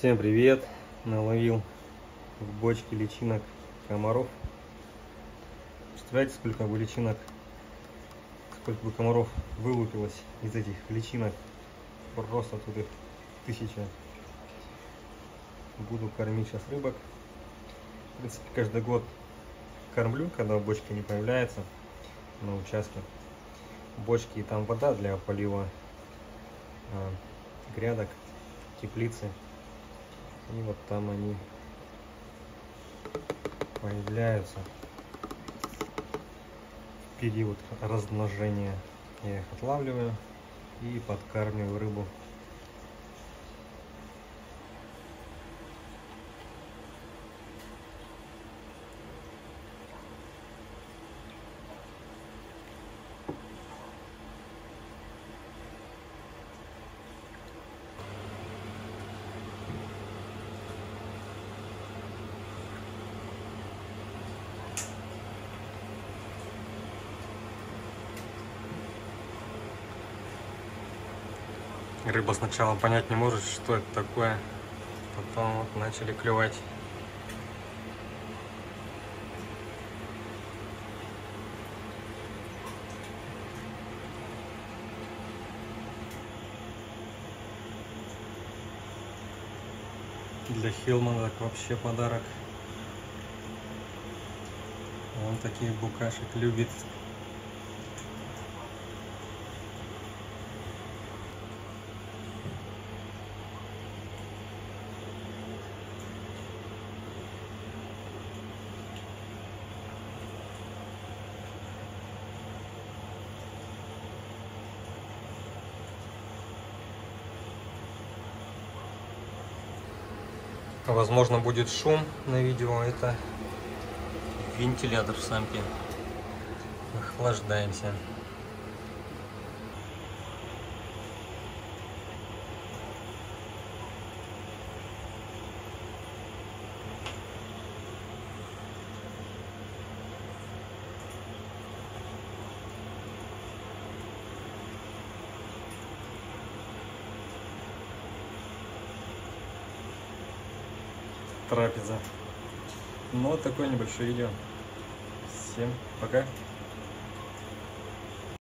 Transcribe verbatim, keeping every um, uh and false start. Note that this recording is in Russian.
Всем привет! Наловил в бочке личинок комаров. Представляете, сколько бы личинок, сколько бы комаров вылупилось из этих личинок. Просто тут их тысяча. Буду кормить сейчас рыбок. В принципе, каждый год кормлю, когда бочка не появляется на участке. Бочки и там вода для полива э, грядок, теплицы. И вот там они появляются в период размножения. Я их отлавливаю и подкармливаю рыбу. Рыба сначала понять не может, что это такое, потом вот начали клевать. Для Хилмана так вообще подарок. Он таких букашек любит. Возможно, будет шум на видео, это вентилятор в самке. Охлаждаемся. Трапеза. Ну вот такое небольшое видео. Всем пока.